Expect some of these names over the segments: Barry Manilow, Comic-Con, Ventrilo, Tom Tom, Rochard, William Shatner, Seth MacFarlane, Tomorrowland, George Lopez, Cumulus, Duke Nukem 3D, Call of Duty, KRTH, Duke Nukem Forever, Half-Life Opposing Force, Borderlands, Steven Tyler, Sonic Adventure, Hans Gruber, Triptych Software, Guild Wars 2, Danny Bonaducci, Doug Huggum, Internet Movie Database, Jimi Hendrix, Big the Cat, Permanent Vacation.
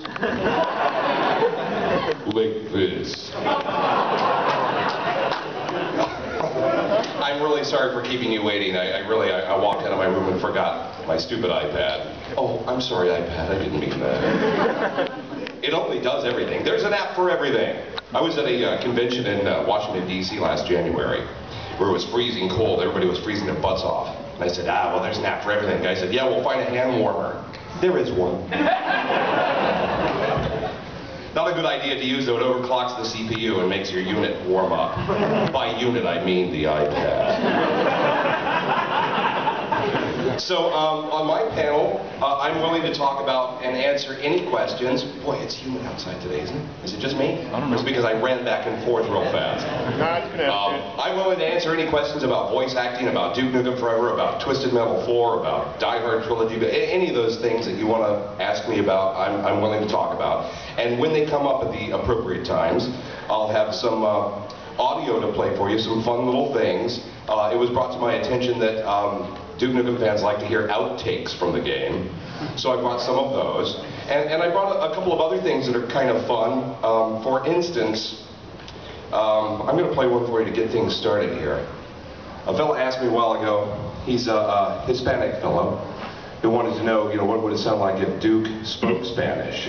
first. Like this. I'm really sorry for keeping you waiting. I really walked out of my room and forgot my stupid iPad. Oh, I'm sorry, iPad. I didn't mean that. It only does everything. There's an app for everything. I was at a convention in Washington, D.C. last January, where it was freezing cold. Everybody was freezing their butts off. And I said, ah, well, there's an app for everything. The guy said, yeah, we'll find a hand warmer. There is one. Not a good idea to use, though. It overclocks the CPU and makes your unit warm up. By unit, I mean the iPad. So, on my panel, I'm willing to talk about and answer any questions. Boy, it's humid outside today, isn't it? Is it just me? I don't know. It's because I ran back and forth real fast. I'm willing to answer any questions about voice acting, about Duke Nukem Forever, about Twisted Metal 4, about Die Hard Trilogy, any of those things that you want to ask me about, I'm willing to talk about. And when they come up at the appropriate times, I'll have some audio to play for you, some fun little things. It was brought to my attention that Duke Nukem fans like to hear outtakes from the game, so I brought some of those. And I brought a couple of other things that are kind of fun. For instance, I'm going to play one for you to get things started here. A fellow asked me a while ago, he's a Hispanic fellow, who wanted to know, you know, what would it sound like if Duke spoke Spanish?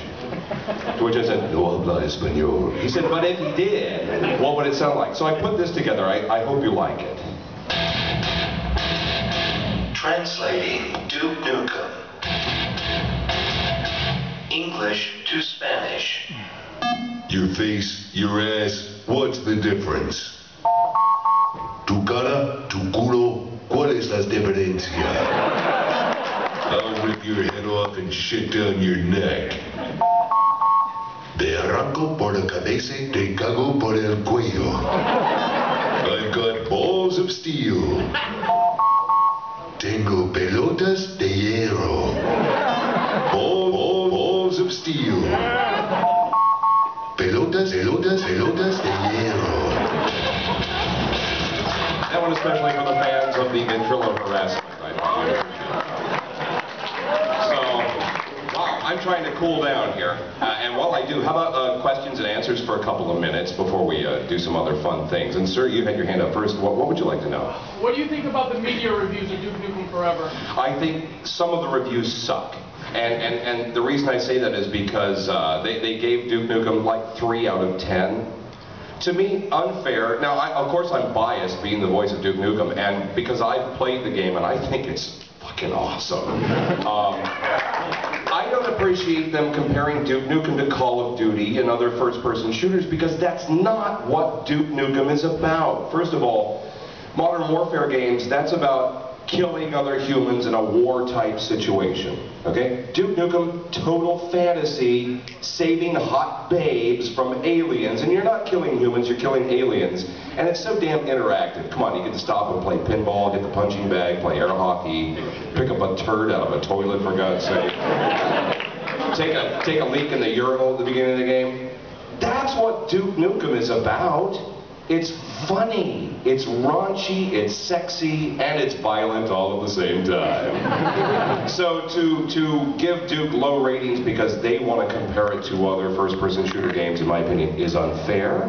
To which I said, no habla español. He said, but if he did, what would it sound like? So I put this together. I hope you like it. Translating Duke Nukem. English to Spanish. Your face, your ass, what's the difference? Tu cara, tu culo, ¿cuál es la diferencia? I'll rip your head off and shit down your neck. Te arranco por la cabeza, te cago por el cuello. I've got balls of steel. Tengo pelotas de hierro. Balls of steel. Pelotas de hierro. That one especially for the fans of the Ventrilo harassment. So, wow, I'm trying to cool down here. And while I do, how about questions and answers for a couple of minutes before we do some other fun things? And sir, you had your hand up first. What would you like to know? What do you think about the media reviews of Duke Nukem Forever? I think some of the reviews suck. And the reason I say that is because they gave Duke Nukem like 3 out of 10. To me, unfair. Now, of course, I'm biased being the voice of Duke Nukem, and because I've played the game and I think it's fucking awesome. I don't appreciate them comparing Duke Nukem to Call of Duty and other first-person shooters because that's not what Duke Nukem is about. First of all, modern warfare games, that's about killing other humans in a war-type situation, okay? Duke Nukem, total fantasy, saving hot babes from aliens, and you're not killing humans, you're killing aliens. And it's so damn interactive. Come on, you get to stop and play pinball, get the punching bag, play air hockey, pick up a turd out of a toilet, for God's sake. Take a leak in the urinal at the beginning of the game. That's what Duke Nukem is about. It's funny, it's raunchy, it's sexy, and it's violent all at the same time. So to give Duke low ratings because they want to compare it to other first-person shooter games, in my opinion, is unfair.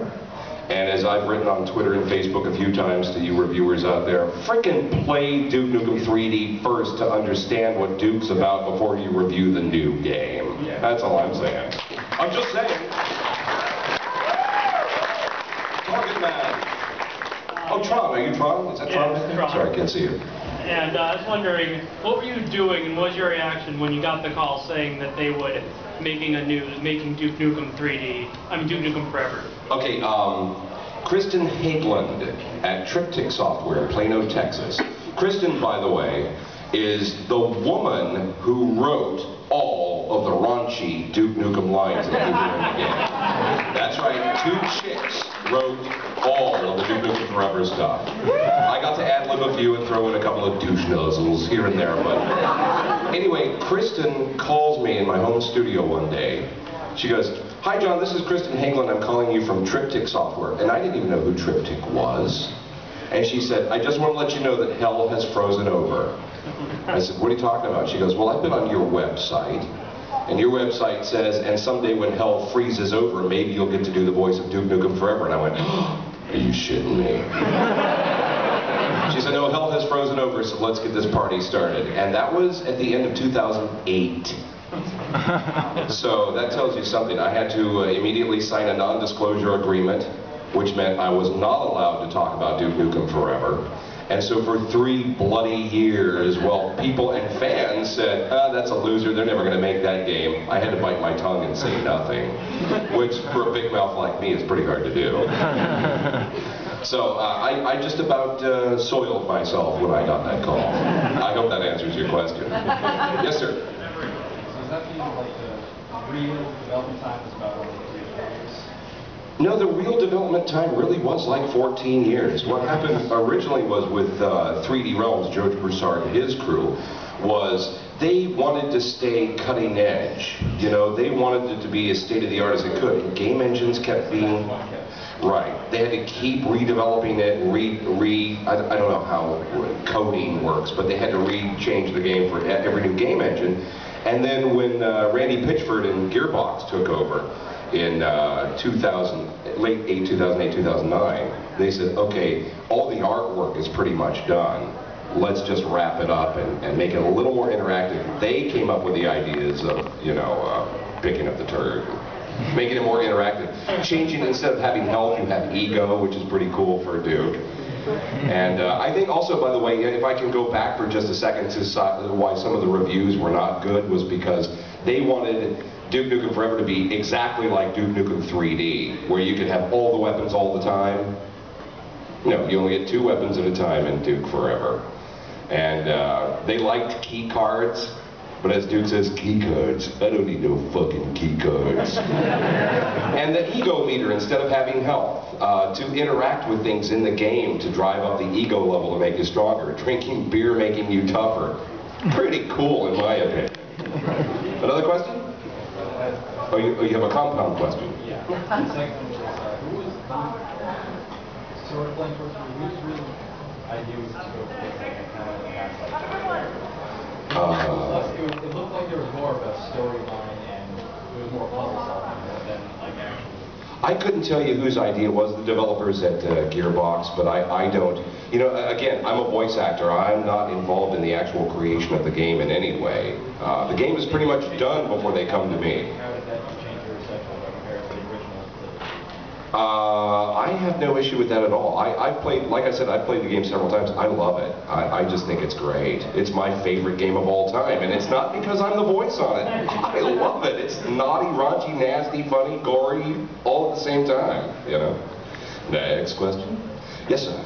And as I've written on Twitter and Facebook a few times to you reviewers out there, frickin' play Duke Nukem 3D first to understand what Duke's about before you review the new game. Yeah. That's all I'm saying. I'm just saying. Oh, Tron, are you Tron? Is that Tron? Yeah, Tron. Sorry, I can't see you. And I was wondering, what were you doing and what was your reaction when you got the call saying that they would making Duke Nukem 3D, I mean Duke Nukem Forever? Okay, Kristen Haglund at Triptych Software, Plano, Texas. Kristen, by the way, is the woman who wrote all of the raunchy Duke Nukem lines that we were in the game. That's right, 2 chicks wrote all of the Duke Nukem Forever stuff. I got to ad-lib a few and throw in a couple of douche nuzzles here and there, but anyway, Kristen calls me in my home studio one day. She goes, hi John, this is Kristen Haglund, I'm calling you from Triptych Software, and I didn't even know who Triptych was. And she said, I just want to let you know that hell has frozen over. I said, what are you talking about? She goes, well, I've been on your website, And your website says, and someday when hell freezes over, maybe you'll get to do the voice of Duke Nukem Forever. And I went, oh, are you shitting me? She said, no, hell has frozen over, so let's get this party started. And that was at the end of 2008. So that tells you something. I had to immediately sign a non-disclosure agreement, which meant I was not allowed to talk about Duke Nukem Forever. And so for 3 bloody years, well, people and fans said, ah, that's a loser, they're never going to make that game. I had to bite my tongue and say nothing, which for a big mouth like me is pretty hard to do. So I just about soiled myself when I got that call. I hope that answers your question. Yes, sir? So is that the, like, the real development time is about all the 3 years? No, the real development time really was like 14 years. What happened originally was with 3D Realms, George Broussard and his crew, was they wanted to stay cutting edge. You know, they wanted it to be as state-of-the-art as it could. Game engines kept being... Right. They had to keep redeveloping it, I don't know how coding works, but they had to re-change the game for every new game engine. And then when Randy Pitchford and Gearbox took over in late 2008, 2009, they said, okay, all the artwork is pretty much done. Let's just wrap it up and make it a little more interactive. They came up with the ideas of, you know, picking up the turd, making it more interactive, changing instead of having health, you have ego, which is pretty cool for a Duke. And I think also, by the way, if I can go back for just a second to why some of the reviews were not good, was because they wanted Duke Nukem Forever to be exactly like Duke Nukem 3D, where you could have all the weapons all the time. No, you only get 2 weapons at a time in Duke Forever. And they liked key cards. But as Duke says, key cards. I don't need no fucking key cards. And the ego meter instead of having health, to interact with things in the game to drive up the ego level to make you stronger. Drinking beer making you tougher. Pretty cool in my opinion. Another question? Oh, you have a compound question? Yeah. Who was the sort of like it looked like there was more of a storyline and there was more puzzle solving than like actual. I couldn't tell you whose idea it was, the developers at Gearbox, but I don't. You know, again, I'm a voice actor. I'm not involved in the actual creation of the game in any way. The game is pretty much done before they come to me. How did that change your perception compared to the original? I have no issue with that at all. I've played, like I said, I've played the game several times. I love it. I just think it's great. It's my favorite game of all time, and it's not because I'm the voice on it. I love it. It's naughty, raunchy, nasty, funny, gory, all at the same time, you know. Next question. Yes, sir.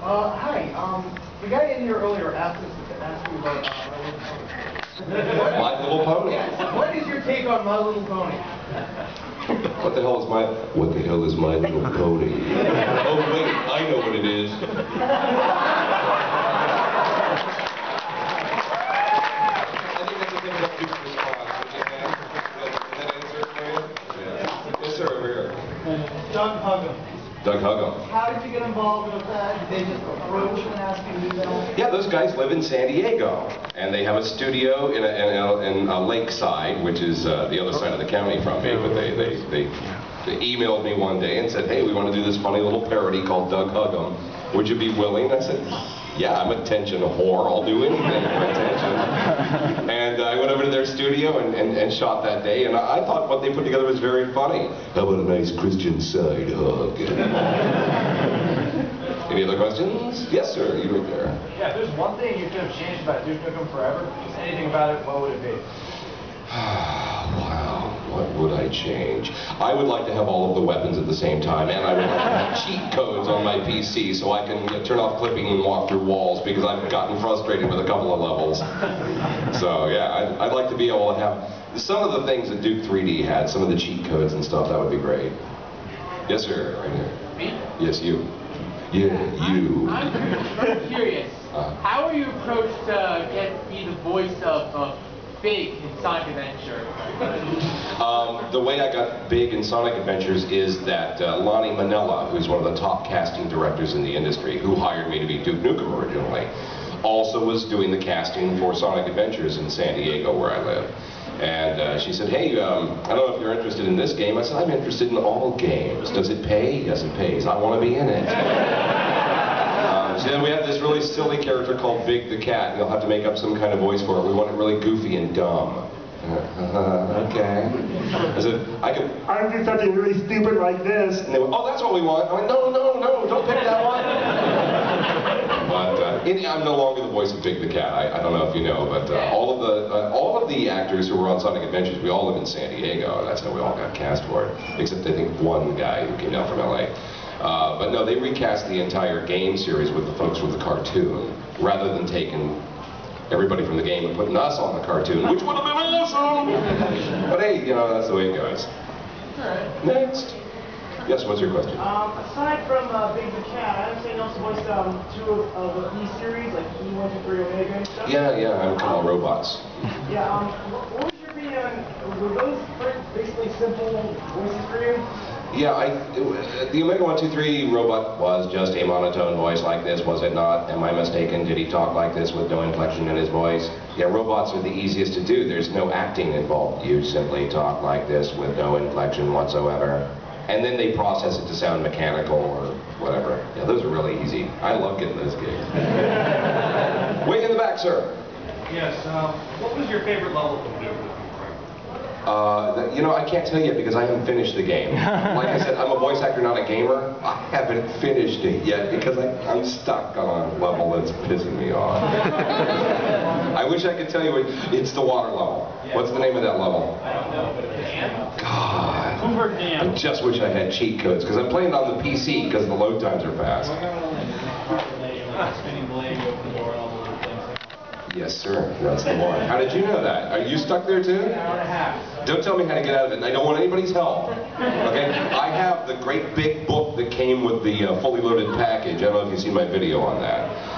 Hi. The guy in here earlier asked me about My Little Pony. Yes. What is your take on My Little Pony? What the hell is My Little Pony? Oh wait, I know what it is. I think that's a good response. Yes, sir, over here. Doug Huggum. Doug Huggum. How did you get involved with that? Did they just approach and ask you to do that? Yeah, those guys live in San Diego, and they have a studio in a Lakeside, which is the other side of the county from me, but they emailed me one day and said, hey, we want to do this funny little parody called Doug Huggum. Would you be willing? I said, yeah, I'm attention whore. I'll do anything for attention. And I went over to their studio and shot that day, and I thought what they put together was very funny. How about a nice Christian side hug? Any other questions? Yes, sir, you right there. Yeah, if there's one thing you could have changed about Duke Nukem Forever, just anything about it, what would it be? Wow, what would I change? I would like to have all of the weapons at the same time, and I would like to have cheat codes on my PC so I can turn off clipping and walk through walls, because I've gotten frustrated with a couple of levels. So yeah, I'd like to be able to have some of the things that Duke 3D had, some of the cheat codes and stuff. That would be great. Yes, sir, right here. Me? Yes, you. Yeah, you. I'm curious. How are you approached to be the voice of Big in Sonic Adventure? The way I got Big in Sonic Adventures is that Lonnie Manella, who's one of the top casting directors in the industry, who hired me to be Duke Nukem originally, also was doing the casting for Sonic Adventures in San Diego, where I live. And she said, hey, I don't know if you're interested in this game. I said, I'm interested in all games. Does it pay? Yes, it pays. I want to be in it. She said, we have this really silly character called Big the Cat. You'll have to make up some kind of voice for it. We want it really goofy and dumb. Okay. I said, I can do something really stupid like this. And they went, oh, that's what we want. I went, no, no, no, don't pick that one. But I'm no longer the voice of Big the Cat. I don't know if you know, but all of the actors who were on Sonic Adventures, we all live in San Diego, and that's how we all got cast for it. Except I think one guy who came down from LA. But no, they recast the entire game series with the folks from the cartoon, rather than taking everybody from the game and putting us on the cartoon, which would have been awesome! But hey, you know, that's the way it goes. Alright. Next. Yes, what's your question? Aside from Big the Cat, I understand you also voiced two of the E-series, like E1, 2, 3, Omega and stuff. Yeah, yeah, I would call robots. Yeah, what was your opinion on, were those basically simple voices for you? Yeah, the Omega 123 robot was just a monotone voice like this, was it not? Am I mistaken? Did he talk like this with no inflection in his voice? Yeah, robots are the easiest to do. There's no acting involved. You simply talk like this with no inflection whatsoever. And then they process it to sound mechanical or whatever. Yeah, those are really easy. I love getting those gigs. Way in the back, sir. Yes, what was your favorite level to do? You know, I can't tell you because I haven't finished the game. Like I said, I'm a voice actor, not a gamer. I haven't finished it yet because I'm stuck on a level that's pissing me off. I wish I could tell you it's the water level. Yeah. What's the name of that level? I don't know, but it's Dam. God. Hoover Dam. I just wish I had cheat codes because I'm playing on the PC because the load times are fast. Yes, sir. That's the one. How did you know that? Are you stuck there too? An hour and a half. Don't tell me how to get out of it. And I don't want anybody's help. Okay? I have the great big book that came with the fully loaded package. I don't know if you've seen my video on that.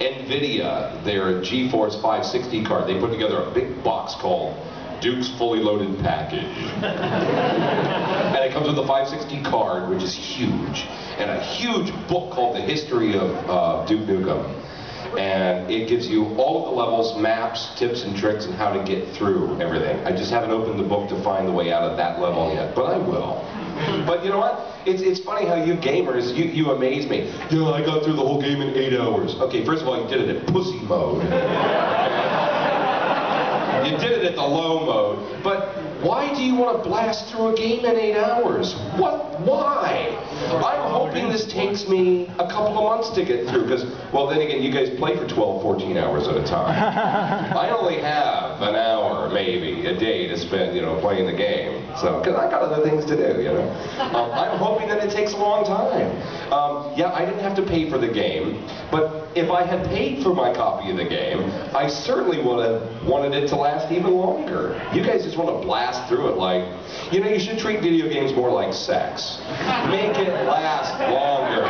Nvidia, their GeForce 560 card, they put together a big box called Duke's Fully Loaded Package. And it comes with a 560 card, which is huge, and a huge book called The History of Duke Nukem. And it gives you all of the levels, maps, tips and tricks, and how to get through everything. I just haven't opened the book to find the way out of that level yet, but I will. But you know what? It's funny how you gamers, you amaze me. Yeah, I got through the whole game in 8 hours. Okay, first of all, you did it in pussy mode. You did it at the low mode. But why do you want to blast through a game in 8 hours? What? Why? I'm hoping this takes me a couple of months to get through, because, well, then again, you guys play for 12, 14 hours at a time. I only have an hour, maybe, a day to spend, you know, playing the game. So, because I got other things to do, you know. I'm hoping that it takes a long time. Yeah, I didn't have to pay for the game, but if I had paid for my copy of the game, I certainly would have wanted it to last even longer. You guys just want to blast through it like, you know, you should treat video games more like sex. Make it last longer.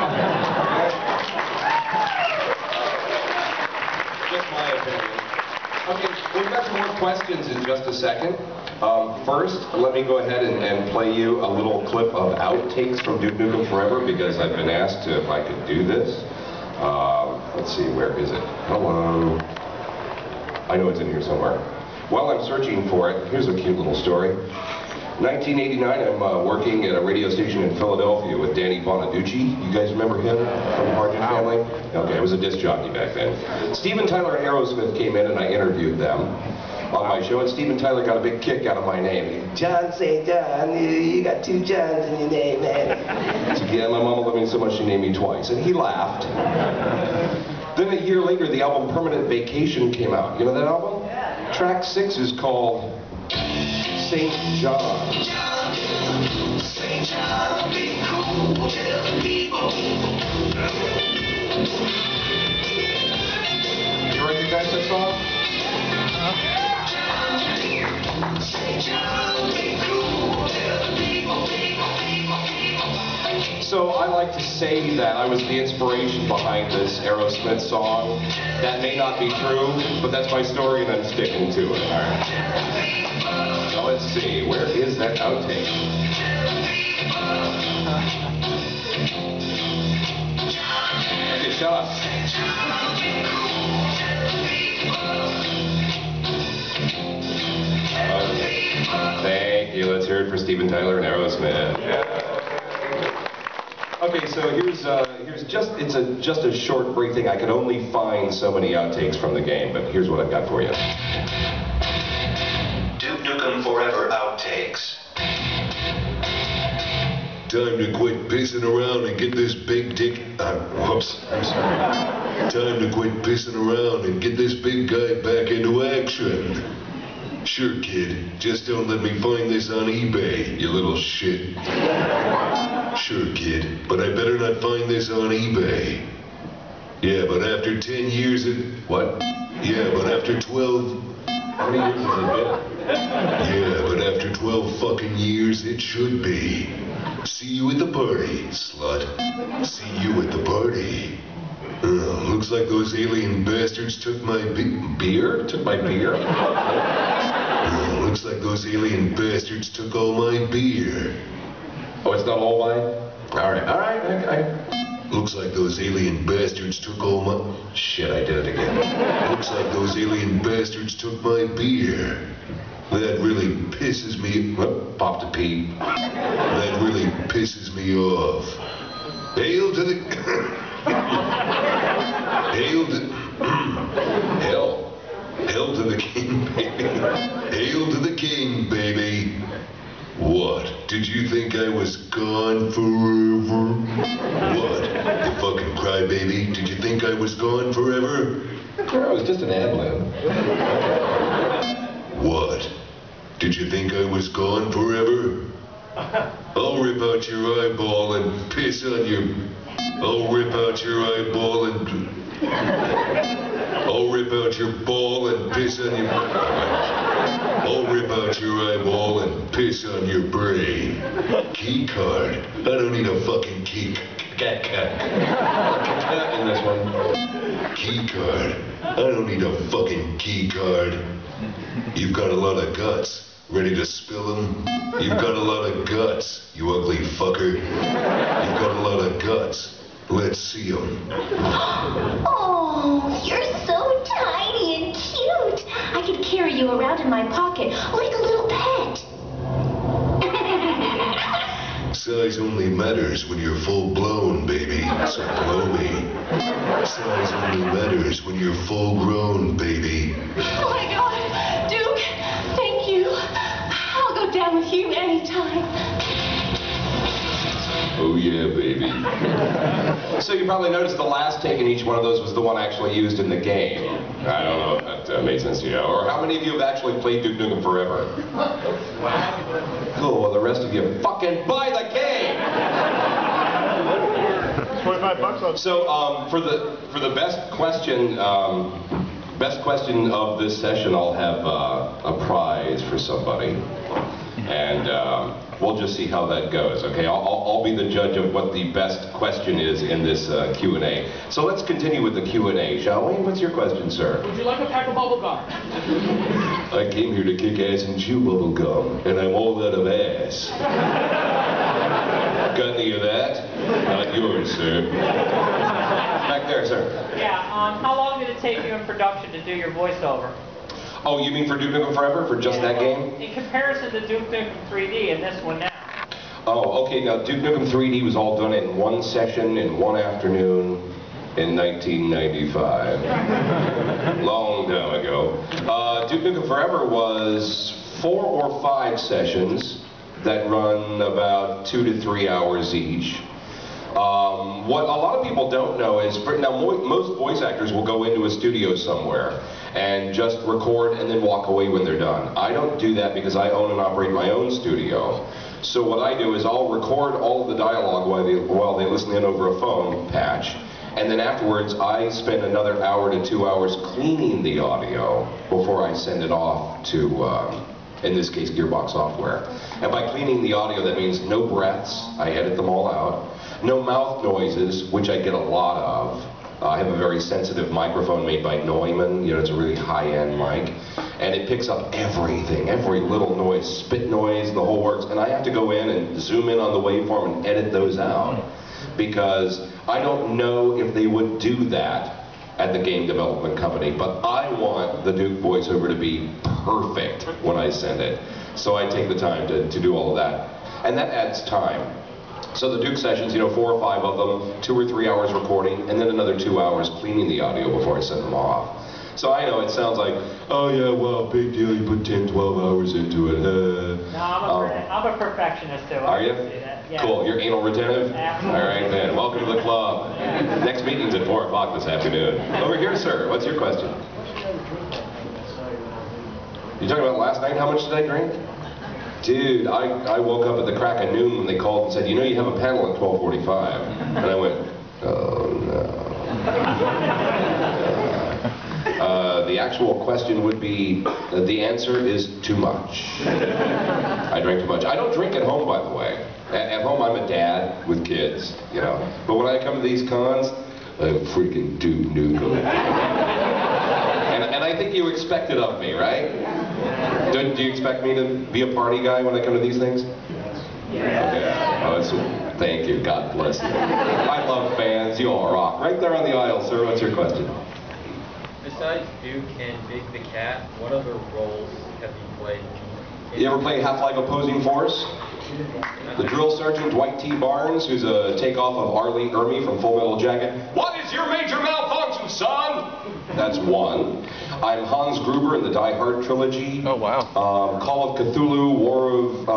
Just my opinion. Okay, we've got some more questions in just a second. First, let me go ahead and play you a little clip of outtakes from Duke Nukem Forever because I've been asked if I could do this. Let's see, where is it? Hello. I know it's in here somewhere. While I'm searching for it, here's a cute little story. 1989, I'm working at a radio station in Philadelphia with Danny Bonaducci. You guys remember him from Partridge Family? Okay, it was a disc jockey back then. Steven Tyler and Aerosmith came in and I interviewed them on my show, and Steven Tyler got a big kick out of my name. John, say John, you got two Johns in your name, man. So, yeah, my mama loved me so much she named me twice, and he laughed. Then a year later, the album Permanent Vacation came out. You know that album? Yeah. Track 6 is called St. John. St. John, be cool, tell the people. You recognize that song? St. John, be cool, tell the people. So I like to say that I was the inspiration behind this Aerosmith song. That may not be true, but that's my story and I'm sticking to it. All right. Now let's see, where is that outtake? Okay, shut up. Rochard for Steven Tyler and Aerosmith. Yeah. Okay, so here's just a short brief thing. I could only find so many outtakes from the game, but here's what I've got for you. Duke Nukem Forever outtakes. Time to quit pissing around and get this big dick. Whoops, I'm sorry. Time to quit pissing around and get this big guy back into action. Sure, kid. Just don't let me find this on eBay, you little shit. Sure, kid. But I better not find this on eBay. Yeah, but after 10 years it... What? Yeah, but after 12... How many years has it been? Yeah, but after 12 fucking years it should be. See you at the party, slut. See you at the party. Looks like those alien bastards took my beer? Took my beer? Looks like those alien bastards took all my beer. Oh, it's not all mine? Alright, alright, Looks like those alien bastards took all my... Shit, I did it again. Looks like those alien bastards took my beer. That really pisses me... Popped a pee. That really pisses me off. Hail to the... Hail to... Hell. Hell to the king, baby. Hail to the king, baby. What? Did you think I was gone forever? What? You fucking crybaby. Did you think I was gone forever? I was just an ad-lib. What? Did you think I was gone forever? I'll rip out your eyeball and piss on your... I'll rip out your eyeball and... I'll rip out your ball and piss on your... I'll rip out your eyeball and piss on your brain. Key card. I don't need a fucking key card. In this one. Key card. I don't need a fucking key card. You've got a lot of guts. Ready to spill them? You've got a lot of guts, you ugly fucker. You've got a lot of guts. Let's see them. Oh, you're so tiny and cute. I could carry you around in my pocket like a little pet. Size only matters when you're full-blown, baby. So blow me. Size only matters when you're full-grown, baby. Oh, my God. Duke, thank you. I'll go down with you anytime. Oh yeah, baby. So you probably noticed the last take in each one of those was the one actually used in the game. I don't know if that made sense to you. Or how many of you have actually played Duke Nukem Forever? Wow. Cool, well the rest of you fucking buy the game! $25 on. So for the best question of this session, I'll have a prize for somebody. And we'll just see how that goes, okay? I'll be the judge of what the best question is in this Q&A. So let's continue with the Q&A, shall we? What's your question, sir? Would you like a pack of bubble gum? I came here to kick ass and chew bubble gum, and I'm all out of ass. Got any of that? Not yours, sir. Back there, sir. Yeah, how long did it take you in production to do your voiceover? Oh, you mean for Duke Nukem Forever, for just that game? In comparison to Duke Nukem 3D and this one now. Oh, okay, now Duke Nukem 3D was all done in one session, in one afternoon, in 1995. Long time ago. Duke Nukem Forever was 4 or 5 sessions that run about 2 to 3 hours each. What a lot of people don't know is, now most voice actors will go into a studio somewhere and just record and then walk away when they're done. I don't do that because I own and operate my own studio. So what I do is I'll record all of the dialogue while they listen in over a phone patch, and then afterwards I spend another hour to 2 hours cleaning the audio before I send it off to, in this case, Gearbox Software. And by cleaning the audio, that means no breaths, I edit them all out. No mouth noises, which I get a lot of. I have a very sensitive microphone made by Neumann. You know, it's a really high-end mic. And it picks up everything, every little noise, spit noise, the whole works. And I have to go in and zoom in on the waveform and edit those out, because I don't know if they would do that at the game development company, but I want the Duke voiceover to be perfect when I send it. So I take the time to do all of that. And that adds time. So the Duke sessions, you know, 4 or 5 of them, 2 or 3 hours recording, and then another 2 hours cleaning the audio before I send them off. So I know it sounds like, oh yeah, well, big deal, you put 10, 12 hours into it. No, I'm a perfectionist, too. Are you? Yeah. Cool. You're anal retentive? Absolutely. All right, then. Welcome to the club. Yeah. Next meeting's at 4 o'clock this afternoon. Over here, sir. What's your question? You talking about last night? How much did I drink? Dude, I woke up at the crack of noon when they called and said, you know you have a panel at 12:45. And I went, oh, no. The actual question would be, the answer is too much. I drank too much. I don't drink at home, by the way. At home, I'm a dad with kids, you know. But when I come to these cons, I freaking Duke Nukem. And I think you expect it of me, right? Do you expect me to be a party guy when I come to these things? Yes. Yes. Okay. Oh, thank you. God bless you. I love fans. You all rock. Right there on the aisle, sir. What's your question? Besides Duke and Big the Cat, what other roles have you played? You ever play Half-Life Opposing Force? The drill sergeant, Dwight T. Barnes, who's a takeoff of Arlie Ermey from Full Metal Jacket. What is your major malfunction, son? That's one. I'm Hans Gruber in the Die Hard Trilogy. Oh, wow. Call of Cthulhu, World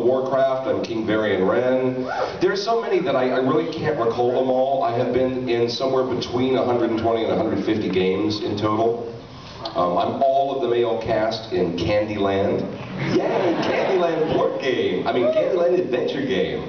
of Warcraft. I'm King Varian Wren. There's so many that I really can't recall them all. I have been in somewhere between 120 and 150 games in total. I'm all of the male cast in Candyland. Yay, Candyland board game. I mean, Candyland adventure game.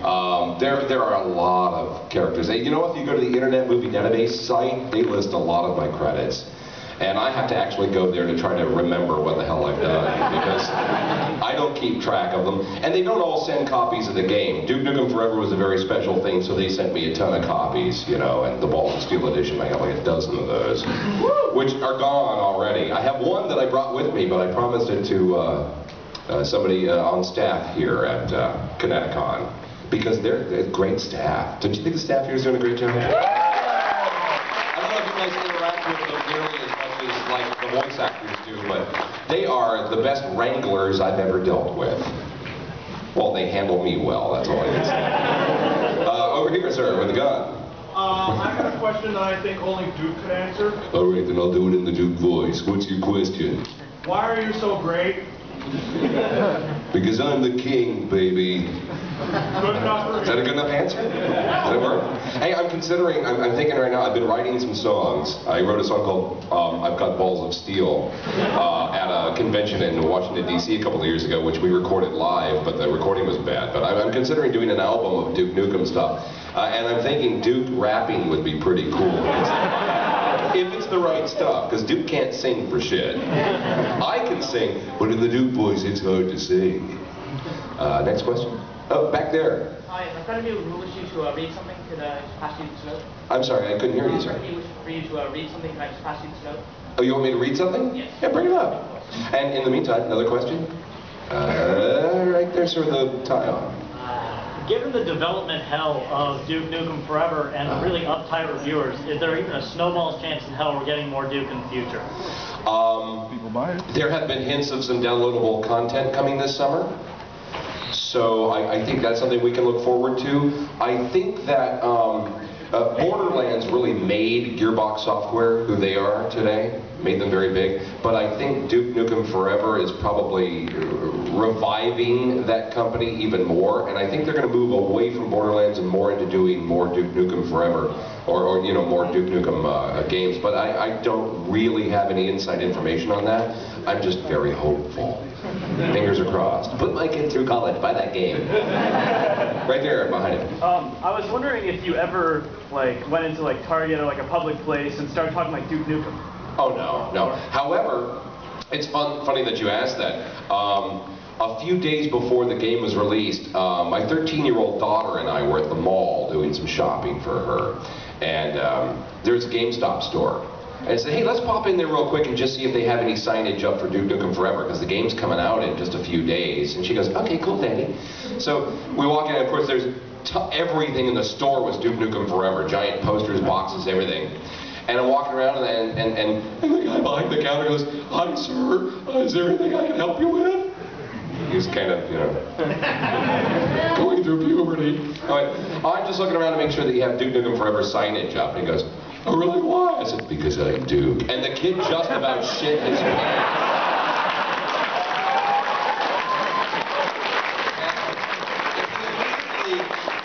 There are a lot of characters. You know, if you go to the Internet Movie Database site, they list a lot of my credits. And I have to actually go there to try to remember what the hell I've done, because I don't keep track of them. And they don't all send copies of the game. Duke Nukem Forever was a very special thing, so they sent me a ton of copies, you know, and the Ball and Steel edition, I got like a dozen of those, which are gone already. I have one that I brought with me, but I promised it to somebody on staff here at ConnectCon, because they're great staff. Don't you think the staff here is doing a great job? I don't know if you guys interact with them nearly as much as like the voice actors do, but they are the best wranglers I've ever dealt with. Well, they handle me well, that's all I can say. Over here, sir, with a gun. I have a question that I think only Duke could answer. All right, then I'll do it in the Duke voice. What's your question? Why are you so great? Because I'm the king, baby. Is that a good enough answer? Does that work? Hey, I'm considering, I'm thinking right now, I've been writing some songs. I wrote a song called I've Got Balls of Steel at a convention in Washington, D.C. a couple of years ago, which we recorded live, but the recording was bad. But I'm considering doing an album of Duke Nukem stuff. And I'm thinking Duke rapping would be pretty cool. If it's the right stuff, because Duke can't sing for shit. I can sing, but in the Duke voice, it's hard to sing. Next question? Oh, back there. Hi, I'm going to wish you to read something. Could I just pass you the note? I'm sorry, I couldn't hear you, sir. I'm going to wish for you to read something. Could I just pass you the note? Oh, you want me to read something? Yes. Yeah, bring it up. And in the meantime, another question? Right there, sir, the tie on. Given the development hell of Duke Nukem Forever and the really uptight reviewers, is there even a snowball's chance in hell we're getting more Duke in the future? People buy it. There have been hints of some downloadable content coming this summer. So I think that's something we can look forward to. I think that Borderlands really made Gearbox Software who they are today, made them very big. But I think Duke Nukem Forever is probably reviving that company even more, and I think they're going to move away from Borderlands and more into doing more Duke Nukem Forever, or you know, more Duke Nukem games. But I don't really have any inside information on that. I'm just very hopeful. Fingers are crossed. Put my kid through college. Buy that game. Right there, behind it. I was wondering if you ever like went into like Target or like a public place and started talking like Duke Nukem. Oh no, no. However, it's funny that you asked that. A few days before the game was released, my 13-year-old daughter and I were at the mall doing some shopping for her. And there's a GameStop store. And I said, hey, let's pop in there real quick and just see if they have any signage up for Duke Nukem Forever, because the game's coming out in just a few days. And she goes, okay, cool, Daddy. So we walk in, and of course, there's everything in the store was Duke Nukem Forever. Giant posters, boxes, everything. And I'm walking around, and the guy behind the counter goes, hi, sir, is there anything I can help you with? He was kind of, you know, going through puberty. I'm just looking around to make sure that you have Duke Nukem Forever signage up. And he goes, "Oh, really? Why?" I said, "Because I'm Duke." And the kid just about shit his pants. And he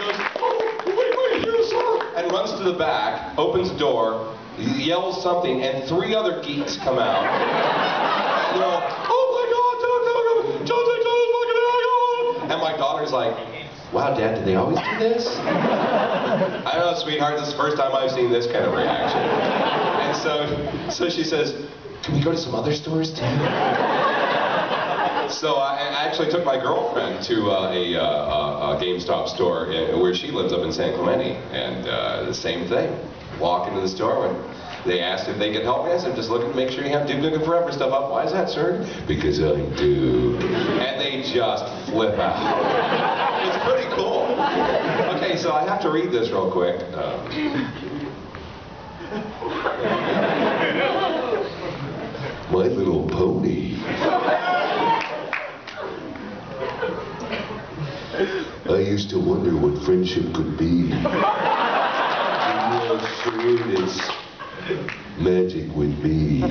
goes, "Oh, wait, here, sir!" And runs to the back, opens the door, yells something, and three other geeks come out. They're all, "Oh my God, John, John!" And my daughter's like, "Wow, Dad, did they always do this?" "I don't know, sweetheart, this is the first time I've seen this kind of reaction." And so she says, "Can we go to some other stores too?" So I actually took my girlfriend to a GameStop store where she lives up in San Clemente, and the same thing. Walk into the store and they asked if they could help me. I said, "Just looking to make sure you have Duke Nukem Forever stuff up." "Why is that, sir?" "Because I do." And they just flip out. It's pretty cool. Okay, so I have to read this real quick. My Little Pony. I used to wonder what friendship could be. Magic with me.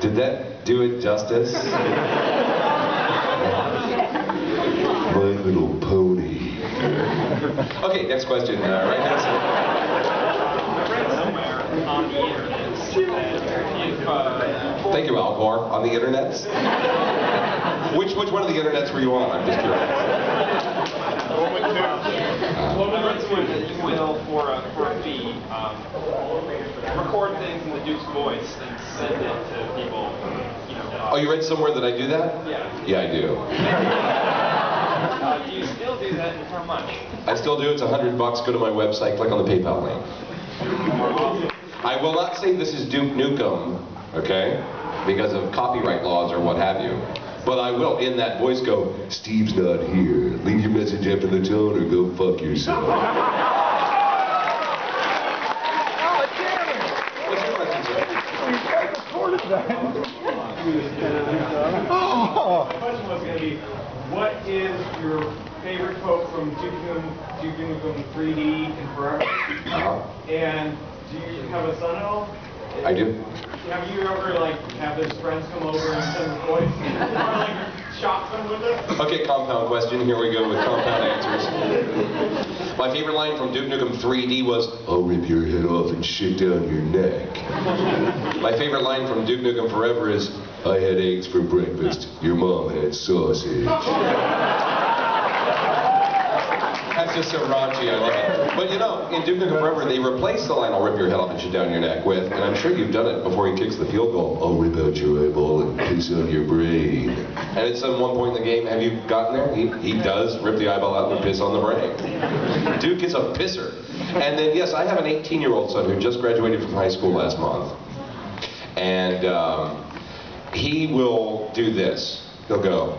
Did that do it justice? My Little Pony. Okay, next question. Right now, I read somewhere on the internet. Thank you, Alcor. On the internets. Which one of the internets were you on? I'm just curious. Well, the Brits would, if you will, for a fee, record things in the Duke's voice and send it to people, you know. Oh, you read somewhere that I do that? Yeah. Yeah, I do. Do you still do that, and how much? I still do. It's $100. Go to my website, click on the PayPal link. I will not say this is Duke Nukem, okay, because of copyright laws or what have you. But I will, in that voice, go, "Steve's not here. Leave your message after the tone or go fuck yourself." Oh, what's your question, sir? I recorded that. My question was going to be, what is your favorite quote from Duke Nukem 3D and Forever? And do you have a son at all? I do. Have you ever, like, have his friends come over and send a voice? Or, like, shot them with it? Okay, compound question. Here we go with compound answers. My favorite line from Duke Nukem 3D was, "I'll rip your head off and shit down your neck." My favorite line from Duke Nukem Forever is, "I had eggs for breakfast. Your mom had sausage." That's just so raunchy, I love it. But you know, in Duke Nukem Forever, they replaced the line, "I'll rip your head off and shit down your neck" with, and I'm sure you've done it before he kicks the field goal, "I'll rip out your eyeball and piss on your brain." And it's at one point in the game, have you gotten there? He does rip the eyeball out and piss on the brain. Duke is a pisser. And then, yes, I have an 18-year-old son who just graduated from high school last month. And he will do this. He'll go,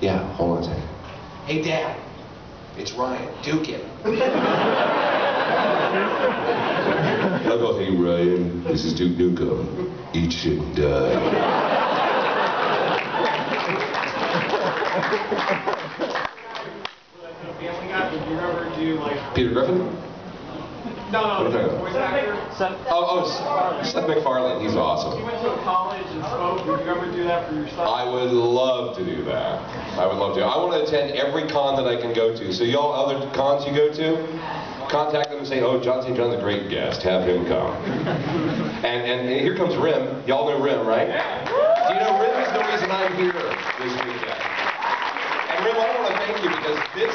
"Yeah, hold on a second. Hey, Dad, it's Ryan. Duke it." I'll go, "Hey, Ryan, this is Duke Nukem. Eat shit and die." Did you ever do, like, Peter Griffin? No, voice actor. Seth MacFarlane, he's awesome. He went to college and spoke. Would you ever do that for your son? I would love to do that. I would love to. I want to attend every con that I can go to. So y'all, other cons you go to, contact them and say, "Oh, John St. John's a great guest. Have him come." And here comes Rim. Y'all know Rim, right? Yeah. Do you know Rim is the reason I'm here this weekend? And Rim, I want to thank you because this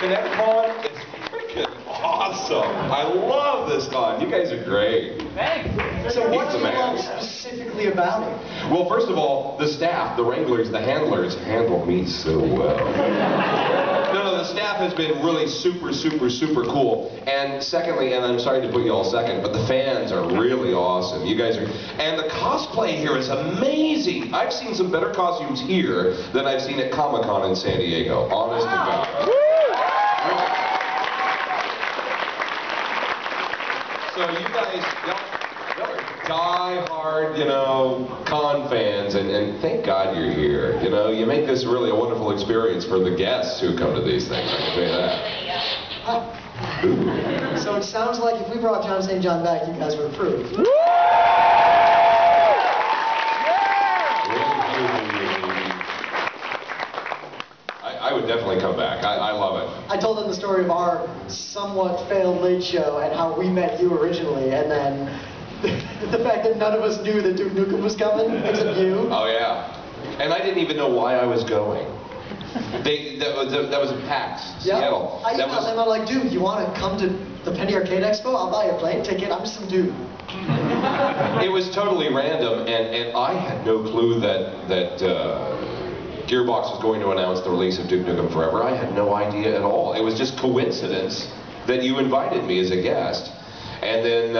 ConnectCon is freaking awesome. I love this con. You guys are great. Thanks. So what do you love specifically about it? Well, first of all, the staff, the wranglers, the handlers handle me so well. No, the staff has been really super, super, super cool. And secondly, and I'm sorry to put you all second, but the fans are really awesome. You guys are, and the cosplay here is amazing. I've seen some better costumes here than I've seen at Comic-Con in San Diego. Honest to God. So you guys, y'all are die-hard, you know, con fans, and thank God you're here. You know, you make this really a wonderful experience for the guests who come to these things. I can tell you that. So it sounds like if we brought Tom St. John back, you guys would approve. I would definitely come back. I love it. I told them the story of our somewhat failed late show and how we met you originally, and then the fact that none of us knew that Duke Nukem was coming, except you. Oh yeah. And I didn't even know why I was going. That was a pact, Seattle. Yep. I emailed them, I'm like, dude, you want to come to the Penny Arcade Expo? I'll buy a plane ticket, I'm some dude. It was totally random, and I had no clue that, Gearbox was going to announce the release of Duke Nukem Forever. I had no idea at all. It was just coincidence that you invited me as a guest. And then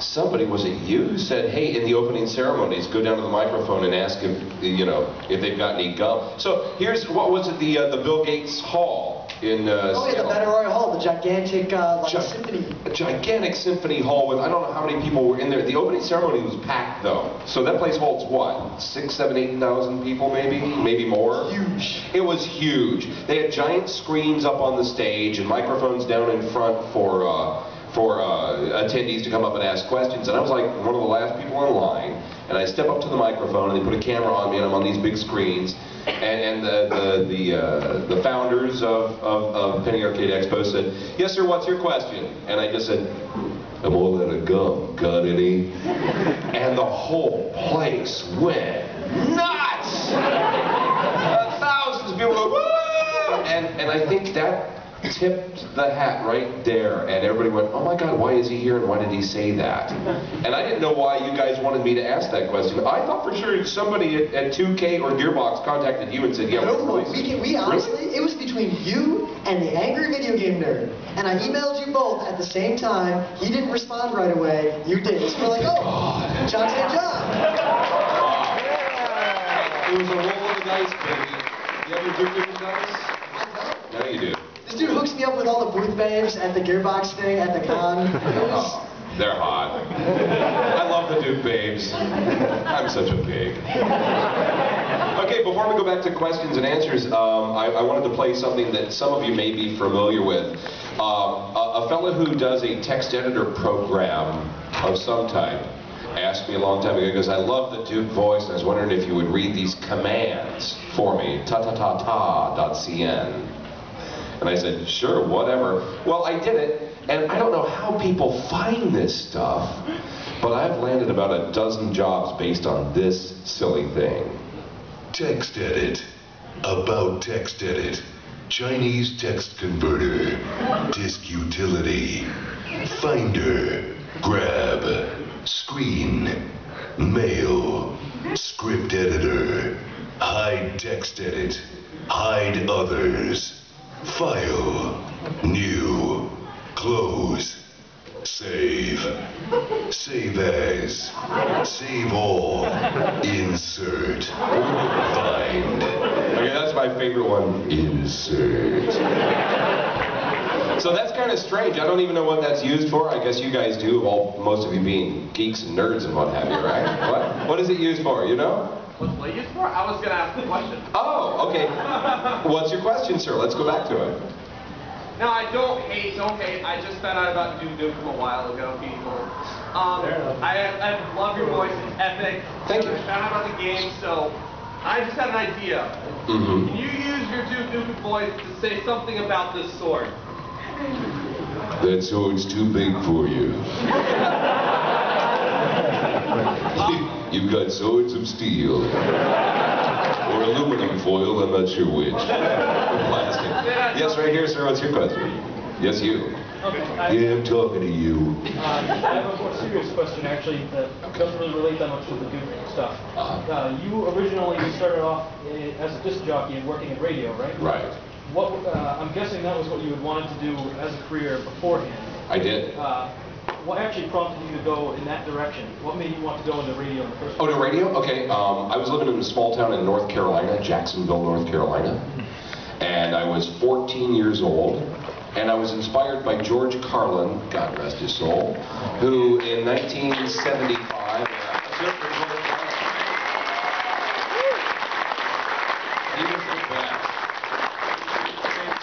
somebody, was it you, who said, hey, in the opening ceremonies, go down to the microphone and ask if, you know, if they've got any gum. So here's, what was it, the Bill Gates Hall in Seattle. The Battle Royal Hall, the gigantic like symphony. A gigantic symphony hall with, I don't know how many people were in there. The opening ceremony was packed, though. So that place holds, what, 6, 7, 8,000 people, maybe more? Huge. It was huge. They had giant screens up on the stage and microphones down in front for attendees to come up and ask questions, and I was like one of the last people in line, and I step up to the microphone, and they put a camera on me, and I'm on these big screens, and the founders of Penny Arcade Expo said, yes sir, what's your question? And I just said, I'm all out of gum, got any? And the whole place went nuts! Thousands of people went, whoa! And I think that tipped the hat right there, and everybody went, oh my God, why is he here and why did he say that? And I didn't know why you guys wanted me to ask that question. I thought for sure somebody at 2K or Gearbox contacted you and said, yeah, no, we honestly, really? It was between you and the angry video game nerd. And I emailed you both at the same time. He didn't respond right away. You did. So we're like, oh, God. John St. John. Wow. Yeah. It was a roll of the dice, baby. You ever do different dice? I don't. Now you do. This dude hooks me up with all the booth babes at the Gearbox thing, at the con. Oh, they're hot. I love the Duke babes. I'm such a pig. Okay, before we go back to questions and answers, I wanted to play something that some of you may be familiar with. A fellow who does a text editor program of some type asked me a long time ago, he goes, I love the Duke voice, and I was wondering if you would read these commands for me, ta-ta-ta-ta.cn. And I said, sure, whatever. Well, I did it, and I don't know how people find this stuff, but I've landed about a dozen jobs based on this silly thing. Text edit. About text edit. Chinese text converter. Disk utility. Finder. Grab. Screen. Mail. Script editor. Hide text edit. Hide others. File, new, close, save, save as, save all, insert, find. Okay, that's my favorite one, insert. So that's kind of strange. I don't even know what that's used for. I guess you guys do, most of you being geeks and nerds and what have you, right? What is it used for, you know? What's it used for? I was going to ask the question. Oh, okay. What's your question, sir? Let's go back to it. No, I don't hate. I just found out about Duke Nukem a while ago, people. I love your voice. It's epic. Thank you. I found out about the game, so I just had an idea. Mm-hmm. Can you use your Duke Nukem voice to say something about this sword? That sword's too big for you. You've got swords of steel, or aluminum foil, I'm not sure which, plastic. Yes, right here, sir, what's your question? Yes, you. Okay, yeah, I'm talking to you. I have a more serious question, actually, that doesn't really relate that much to the Duke stuff. You started off as a disc jockey and working at radio, right? Right. What, I'm guessing that was what you had wanted to do as a career beforehand. I did. What actually prompted you to go in that direction? What made you want to go into radio in the first place? Oh, to radio? Okay. I was living in a small town in North Carolina, Jacksonville, North Carolina. And I was 14 years old. and I was inspired by George Carlin, God rest his soul, who in 1975,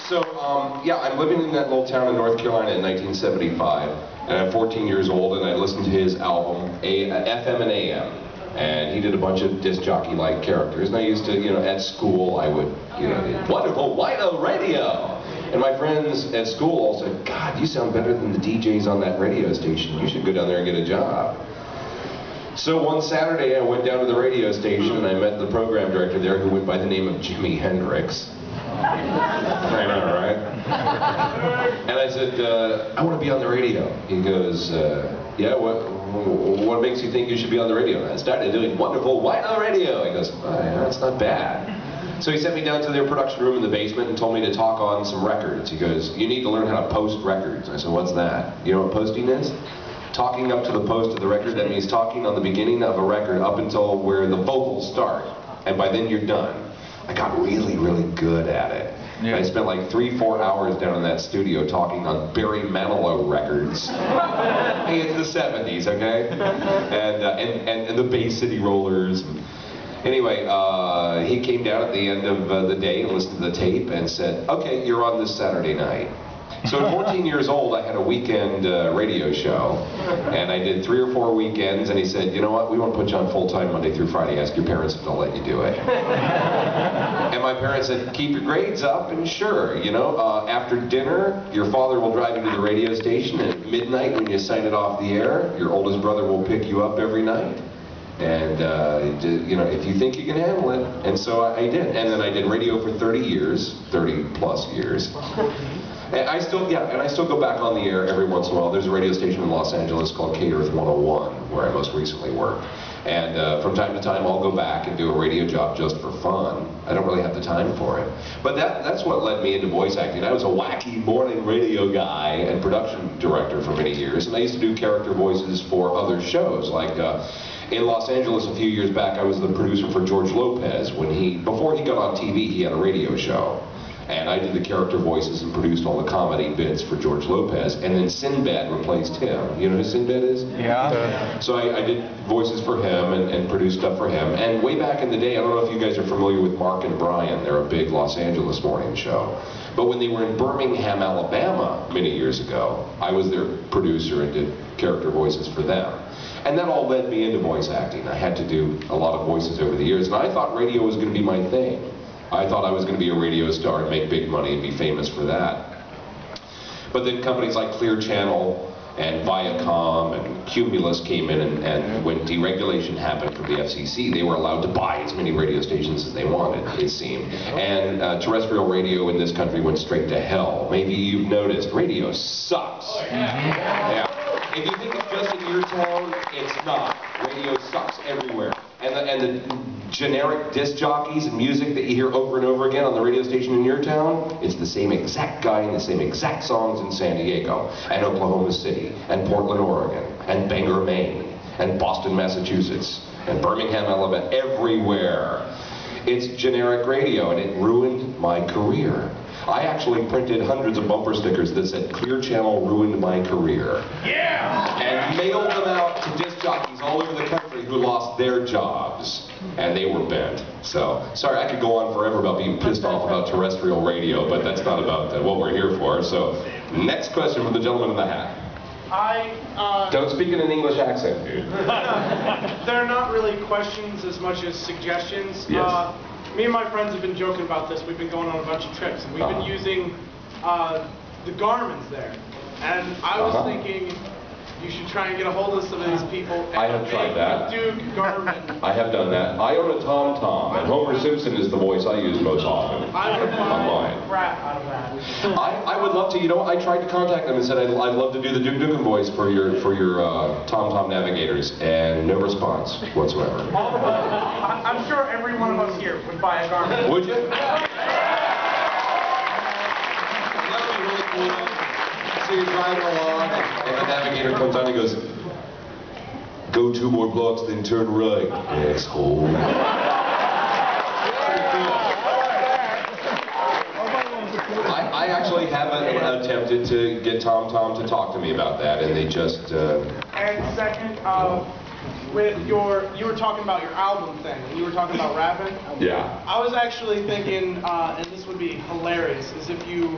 so, yeah, I'm living in that little town in North Carolina in 1975, and I'm 14 years old, and I listened to his album, FM and AM, and he did a bunch of disc jockey-like characters, and I used to, you know, at school, I would, you know, wonderful white radio! And my friends at school all said, God, you sound better than the DJs on that radio station. You should go down there and get a job. So one Saturday, I went down to the radio station, and I met the program director there who went by the name of Jimi Hendrix. I know, right? And I said, I want to be on the radio. He goes, yeah, what makes you think you should be on the radio? And I started doing wonderful white radio. He goes, oh, yeah, that's not bad. So he sent me down to their production room in the basement and told me to talk on some records. He goes, you need to learn how to post records. I said, what's that? You know what posting is? Talking up to the post of the record. That means talking on the beginning of a record up until where the vocals start. And by then you're done. I got really, really good at it. Yeah. I spent like 3-4 hours down in that studio talking on Barry Manilow records. Hey, it's the 70s, okay? And the Bay City Rollers. Anyway, he came down at the end of the day and listened to the tape and said, okay, you're on this Saturday night. So at 14 years old, I had a weekend radio show, and I did 3 or 4 weekends, and he said, you know what, we want to put you on full-time Monday through Friday, ask your parents if they'll let you do it. And my parents said, keep your grades up, and sure, you know, after dinner, your father will drive you to the radio station, and at midnight when you sign it off the air, your oldest brother will pick you up every night. And, you know, if you think you can handle it. And so I did. And then I did radio for 30 years, 30 plus years. And I still, yeah, and I still go back on the air every once in a while. There's a radio station in Los Angeles called K-Earth 101, where I most recently worked. And from time to time, I'll go back and do a radio job just for fun. I don't really have the time for it. But that's what led me into voice acting. I was a wacky morning radio guy and production director for many years. And I used to do character voices for other shows, like in Los Angeles a few years back, I was the producer for George Lopez. Before he got on TV, he had a radio show. And I did the character voices and produced all the comedy bits for George Lopez. And then Sinbad replaced him. You know who Sinbad is? Yeah. So I did voices for him and produced stuff for him. And way back in the day, I don't know if you guys are familiar with Mark and Brian. They're a big Los Angeles morning show. But when they were in Birmingham, Alabama many years ago, I was their producer and did character voices for them. And that all led me into voice acting. I had to do a lot of voices over the years, and I thought radio was going to be my thing. I thought I was going to be a radio star and make big money and be famous for that. But then companies like Clear Channel and Viacom and Cumulus came in, and when deregulation happened from the FCC, they were allowed to buy as many radio stations as they wanted, it seemed. And terrestrial radio in this country went straight to hell. Maybe you've noticed, radio sucks. Oh, yeah. Yeah. If you think it's just in your town, it's not. Radio sucks everywhere. And the generic disc jockeys and music that you hear over and over again on the radio station in your town, it's the same exact guy and the same exact songs in San Diego, and Oklahoma City, and Portland, Oregon, and Bangor, Maine, and Boston, Massachusetts, and Birmingham, Alabama, everywhere. It's generic radio, and it ruined my career. I actually printed hundreds of bumper stickers that said, Clear Channel ruined my career. Yeah! And mailed them out to disc jockeys all over the country who lost their jobs, and they were bent. So, sorry, I could go on forever about being pissed off about terrestrial radio, but that's not about what we're here for. So, next question from the gentleman in the hat. Don't speak in an English accent, dude. They're not really questions as much as suggestions. Yes. Me and my friends have been joking about this. We've been going on a bunch of trips, and we've been using the Garmins there. And I was thinking you should try and get a hold of some of these people. And I have tried that. Duke Garmin. I have done that. I own a Tom Tom, and Homer Simpson is the voice I use most often. I would buy crap out of that. I would love to. You know, I tried to contact them and said I'd love to do the Duke Nukem voice for your Tom Tom navigators, and no response whatsoever. I'm sure every one of us here would buy a Garmin. Would you? That would be really cool. So you're driving along, and the navigator comes on and goes, go 2 more blocks, then turn right. Asshole. I actually have an attempt attempted to get Tom Tom to talk to me about that, and they just... And second, with you were talking about your album thing, and you were talking about rapping. Yeah. I was actually thinking, and this would be hilarious, is if you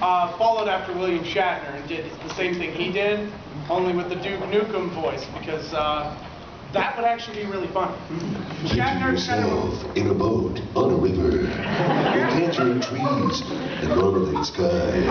followed after William Shatner and did the same thing he did, only with the Duke Nukem voice, because that would actually be really fun. Shatner yourself in a boat on a river, encountering trees and marmalade skies.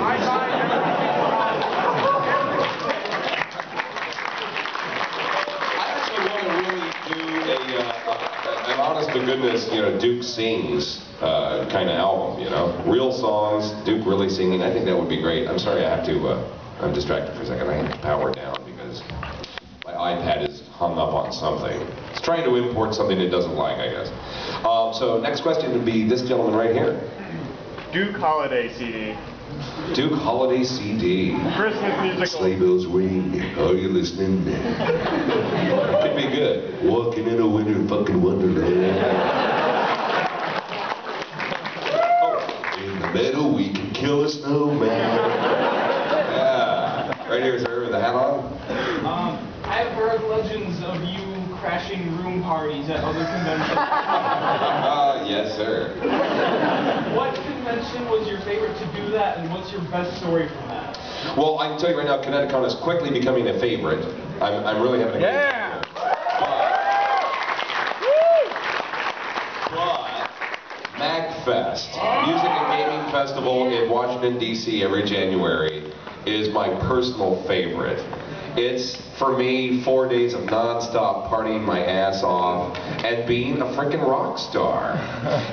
Honest to goodness, you know, Duke sings kind of album, you know, real songs, Duke really singing. I think that would be great. I'm sorry, I have to. I'm distracted for a second. I have to power down because my iPad is hung up on something. It's trying to import something it doesn't like, I guess. So next question would be this gentleman right here. Duke Holiday CD. Duke Holiday CD. Christmas musical. Sleigh bells ring, are you listening? Could be good. Walking in a winter fucking wonderland. Oh, in the meadow we can kill a snowman. Yeah. Right here, sir, with the hat on. I've heard legends of you crashing room parties at other conventions. Yes, sir. What convention was your favorite to do that, and what's your best story from that? Well, I can tell you right now, ConnectCon is quickly becoming a favorite. I'm really having a good time. But MagFest, Music and Gaming Festival in Washington, D.C. every January, is my personal favorite. It's, for me, 4 days of nonstop partying my ass off and being a freaking rock star.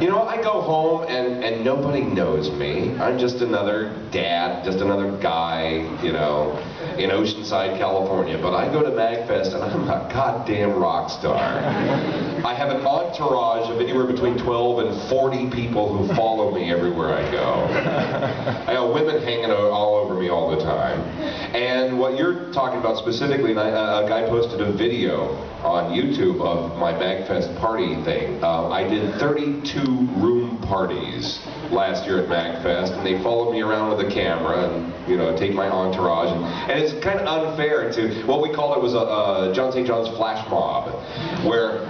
You know, I go home and nobody knows me. I'm just another dad, just another guy, you know, in Oceanside, California. But I go to MagFest and I'm a goddamn rock star. I have an entourage of anywhere between 12 and 40 people who follow me everywhere I go. I got women hanging all over me all the time. And what you're talking about specifically, a guy posted a video on YouTube of my MagFest party thing. I did 32 room parties last year at MagFest, and they followed me around with a camera and, you know, take my entourage. And it's kind of unfair to, what we called it was a John St. John's flash mob, where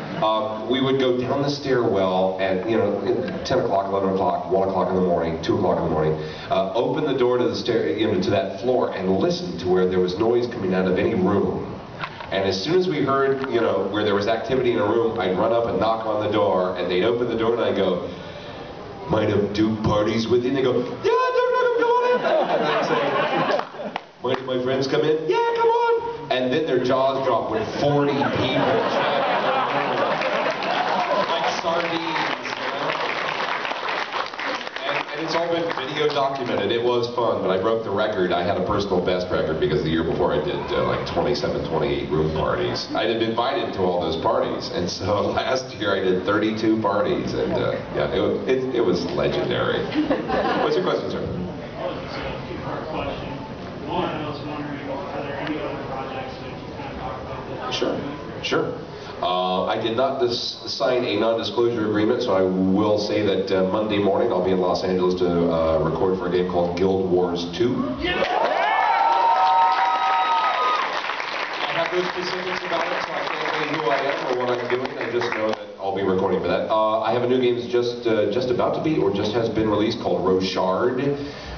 we would go down the stairwell at, you know, 10 o'clock, 11 o'clock, 1 o'clock in the morning, 2 o'clock in the morning, open the door to the stair, you know, to that floor, and listen to where there was noise coming out of any room. And as soon as we heard, you know, where there was activity in a room, I'd run up and knock on the door, and they'd open the door, and I'd go, might have Duke parties with you? And they go, yeah, Duke, come on in. And I'd say, might have my friends come in? Yeah, come on. And then their jaws dropped when 40 people like sardines, you know? And it's all been video documented. It was fun, but I broke the record. I had a personal best record because the year before I did like 27, 28 room parties. I had been invited to all those parties, and so last year I did 32 parties, and yeah, it was legendary. What's your question, sir? Oh, it's a two-part question. One, I was wondering, are there any other projects that you kind of talk about that? Sure, sure. I did not sign a non-disclosure agreement, so I will say that Monday morning I'll be in Los Angeles to record for a game called Guild Wars 2. Yeah! I have no specifics about it, so I can't tell you who I am or what I'm doing. I just know that I'll be recording for that. I have a new game that's just about to be, or just has been released, called Rochard,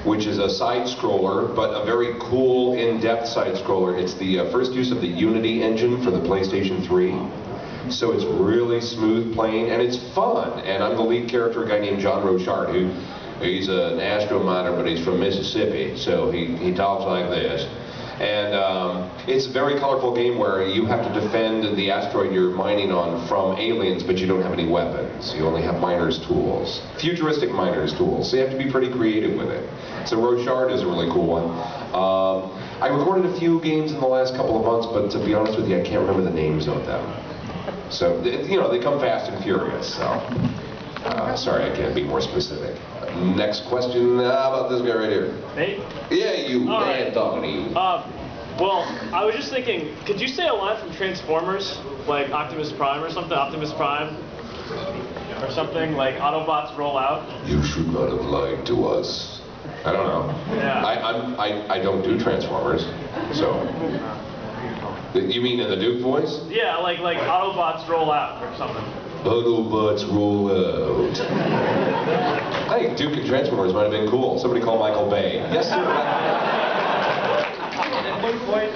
which is a side-scroller, but a very cool, in-depth side-scroller. It's the first use of the Unity engine for the PlayStation 3. So it's really smooth playing, and it's fun. And I'm the lead character, a guy named John Rochard, he's an astro miner, but he's from Mississippi, so he talks like this. And it's a very colorful game where you have to defend the asteroid you're mining on from aliens, but you don't have any weapons. You only have miners' tools. Futuristic miners' tools. So you have to be pretty creative with it. So Rochard is a really cool one. I recorded a few games in the last couple of months, but to be honest with you, I can't remember the names of them. So, you know, they come fast and furious, so. Sorry, I can't be more specific. Next question, how about this guy right here? Me? Yeah, you. All man, right. Talking to you. Well, I was just thinking, could you say a line from Transformers? Like Optimus Prime or something? Optimus Prime? Or something? Like Autobots roll out? You should not have lied to us. I don't know. Yeah. I don't do Transformers, so. You mean in the Duke voice? Yeah, like Autobots roll out or something. Autobots roll out. I think Duke and Transformers might have been cool. Somebody call Michael Bay. Yes, sir. At one point,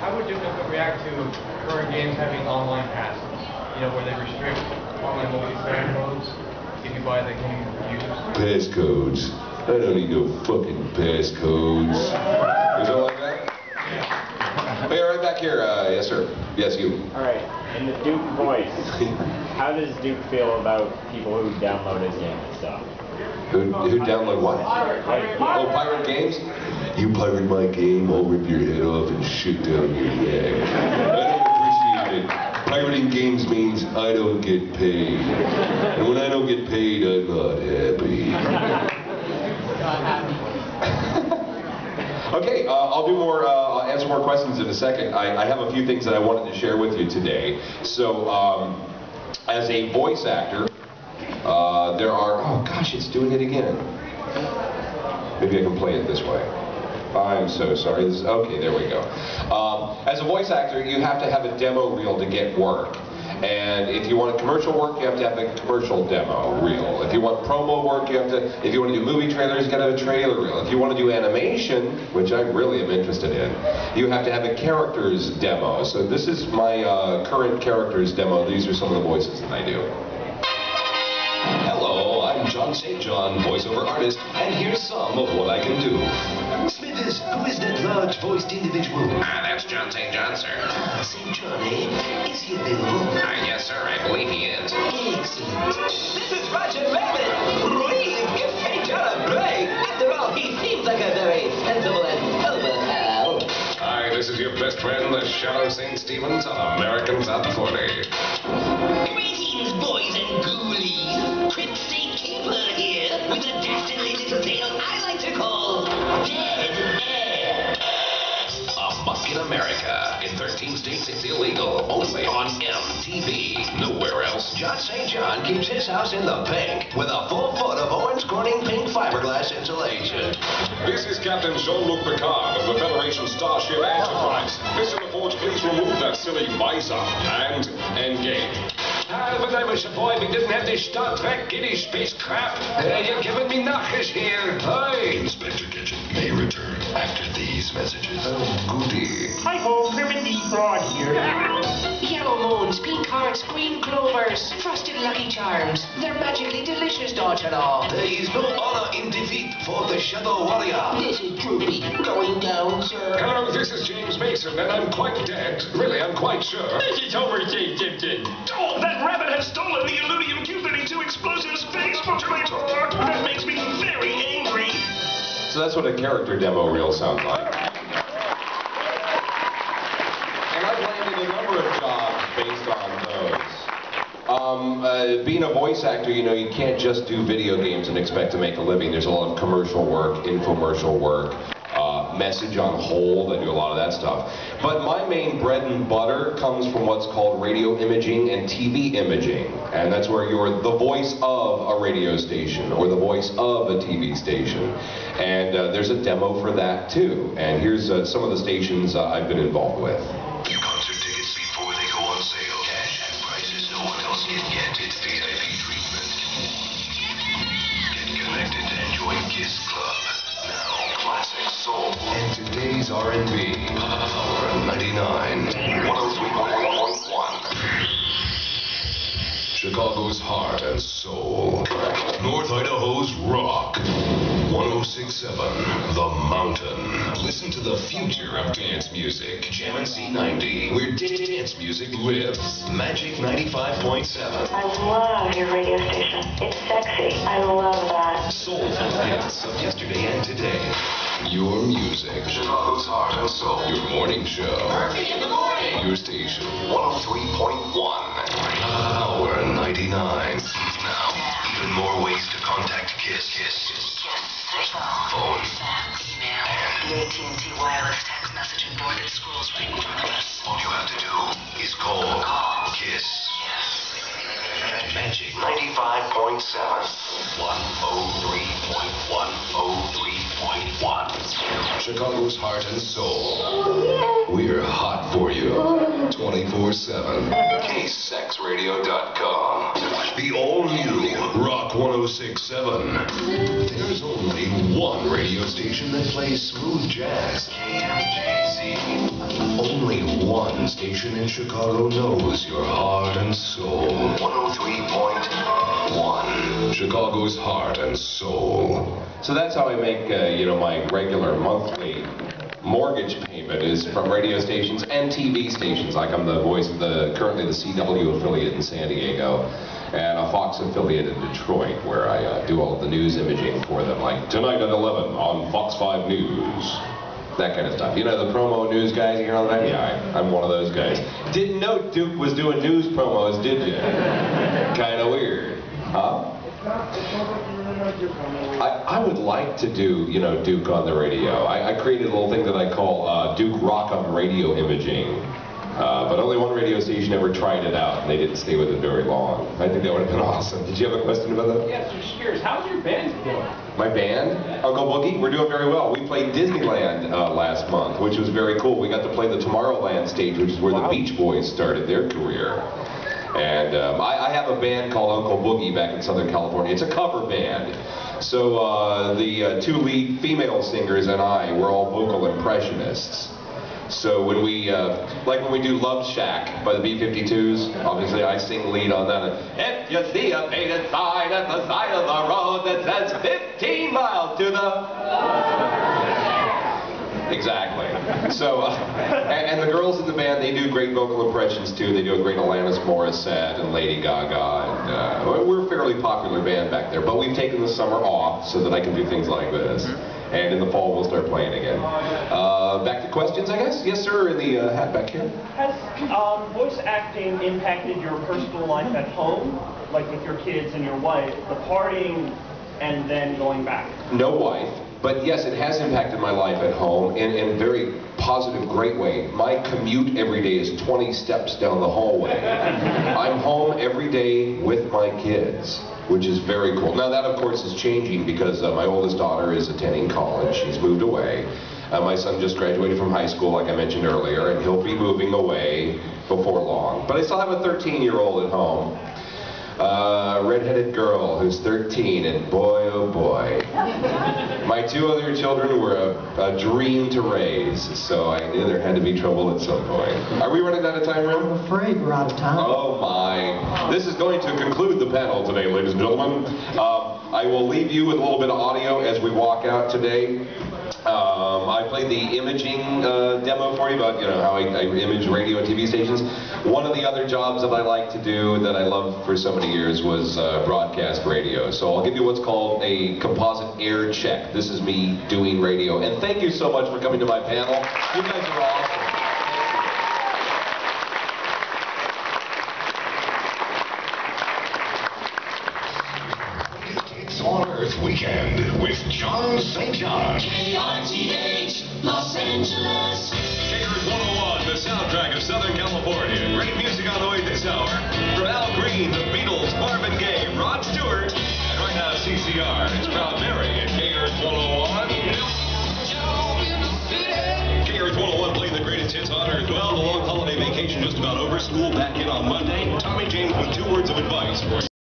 how would Duke Nukem react to current games having online passes? You know, where they restrict online multiplayer modes if you buy the game used. Passcodes. I don't need no fucking passcodes. Is it like that? Yeah. Hey, right back here. Yes, sir. Yes, you. All right. In the Duke voice, how does Duke feel about people who download his game and stuff? Who download what? Oh, pirate games? You pirate my game, I'll rip your head off and shoot down your neck. I don't appreciate it. Pirating games means I don't get paid. And when I don't get paid, I'm not happy. Okay, I'll do more. I'll answer more questions in a second. I have a few things that I wanted to share with you today. So, as a voice actor, there are. Oh gosh, it's doing it again. Maybe I can play it this way. I'm so sorry. This is, okay, there we go. As a voice actor, you have to have a demo reel to get work. And if you want commercial work, you have to have a commercial demo reel. If you want promo work, you have to, if you want to do movie trailers, you got to have a trailer reel. If you want to do animation, which I really am interested in, you have to have a character's demo. So this is my current character's demo. These are some of the voices that I do. Hello, I'm John St. John, voiceover artist, and here's some of what I can do. Smithers, who is that large-voiced individual? That's John St. John, sir. St. John, eh? Is he available? Yes, sir, I believe he is. Excellent. This is Roger Rabbit. Really, give St. John a break. After all, he seems like a very sensible and sober pal. Hi, this is your best friend, the Shadow St. Stephen's on American South 40. Greetings, boys and ghoulies. Cripsy Keeper here with a dastardly little tale I like to call Dead Air. A Buck in America. In 13 states, it's illegal. Only on MTV. Nowhere else. John St. John keeps his house in the pink with a full foot of Owens Corning pink fiberglass insulation. This is Captain Jean-Luc Picard of the Federation Starship Enterprise. Mr. LaForge, please remove that silly visor and engage. When I was a boy, we didn't have this Star Trek Giddy spacecraft. You're giving me knockers here. Hi. Inspector Gadget may return after these messages. Oh, goody. Hi-ho, Kermit the Frog here. Yellow moons, pink hearts, green clovers, frosted Lucky Charms. They're magically delicious, don't you know? There is no honor in defeat for the Shadow Warrior. This is Droopy. Going down, sir. Hello, this is James Mason, and I'm quite dead. Really, I'm quite sure. This is over, J. Tipton. Oh, that Rabbit has stolen the Illudium Q32 explosive space modulator. That makes me very angry. So that's what a character demo reel sounds like. And I've landed a number of jobs based on those. Being a voice actor, you know, you can't just do video games and expect to make a living. There's a lot of commercial work, infomercial work. Message on hold, I do a lot of that stuff. But my main bread and butter comes from what's called radio imaging and TV imaging. And that's where you're the voice of a radio station or the voice of a TV station. And there's a demo for that too. And here's some of the stations I've been involved with. Get concert tickets before they go on sale. Cash at prices no one else can get. It's VIP treatment. Get connected to enjoy Kiss Club. Classic soul and today's R&B. Power 99. 103.111. Chicago's heart and soul. North Idaho's rock. 106.7. The Mountain. Listen to the future of dance music. Jam and C90, where dance music lives. Magic 95.7. I love your radio station. It's sexy. I love that. Soulful hits of yesterday and today. Your music. Chicago's heart and soul. Your morning show. Murphy in the morning. Your station. 103.1. Power 99. Now, even more ways to contact Kiss. Phone, email, and the AT&T wireless text messaging board that scrolls right in front of us. All you have to do is call. Kiss. And Magic 95.7. 103.103. Chicago's heart and soul. Oh, yeah. We're hot for you, 24/7. KSexRadio.com. The all-new Rock 106.7. There's only one radio station that plays smooth jazz. KMJZ. Only one station in Chicago knows your heart and soul. 103.1. Chicago's heart and soul. So that's how I make, my regular monthly mortgage payment is from radio stations and TV stations. Like I'm the voice of currently the CW affiliate in San Diego and a Fox affiliate in Detroit where I do all the news imaging for them. Like tonight at 11 on Fox 5 News. That kind of stuff. You know, the promo news guys here all the time? Yeah, I'm one of those guys. Didn't know Duke was doing news promos, did you? Kind of weird. Huh? I would like to do, Duke on the radio. I created a little thing that I call Duke Rock'em Radio Imaging. But only one radio station ever tried it out, and they didn't stay with it very long. I think that would have been awesome. Did you have a question about that? Yes, Mr. Spears, how's your band doing? My band? Yeah. Uncle Boogie? We're doing very well. We played Disneyland last month, which was very cool. We got to play the Tomorrowland stage, which is where the Beach Boys started their career. And I have a band called Uncle Boogie back in Southern California. It's a cover band. So the two lead female singers and I were all vocal impressionists. So when we, like when we do Love Shack by the B-52s, obviously I sing lead on that. If you see a painted sign at the side of the road that says 15 miles to the... Exactly. So, and the girls in the band, they do great vocal impressions too. They do a great Alanis Morissette and Lady Gaga, and we're a fairly popular band back there. But we've taken the summer off so that I can do things like this. And in the fall, we'll start playing again. Back to questions, I guess? Yes, sir, in the hat back here. Has voice acting impacted your personal life at home, like with your kids and your wife, the partying, and then going back? No wife. But yes, it has impacted my life at home in a very positive, great way. My commute every day is 20 steps down the hallway. I'm home every day with my kids, which is very cool. Now that, of course, is changing because my oldest daughter is attending college. She's moved away. My son just graduated from high school, like I mentioned earlier, and he'll be moving away before long. But I still have a 13-year-old at home. Redheaded girl who's 13, and boy, oh boy. My two other children were a dream to raise, so I knew there had to be trouble at some point. Are we running out of time, Ron? I'm afraid we're out of time. Oh my. This is going to conclude the panel today, ladies and gentlemen. I will leave you with a little bit of audio as we walk out today. I played the imaging demo for you about how I image radio and TV stations. One of the other jobs that I like to do that I loved for so many years was broadcast radio. So I'll give you what's called a composite air check. This is me doing radio. And thank you so much for coming to my panel. You guys are awesome. Weekend with John St. John. KRTH, Los Angeles. KR101, the soundtrack of Southern California. Great music on the way this hour. From Al Green, The Beatles, Marvin Gaye, Rod Stewart, and right now CCR. It's Proud Mary at KR101. KR101 playing the greatest hits on Earth. Well, the long holiday vacation just about over. School back in on Monday. Tommy James with two words of advice for you.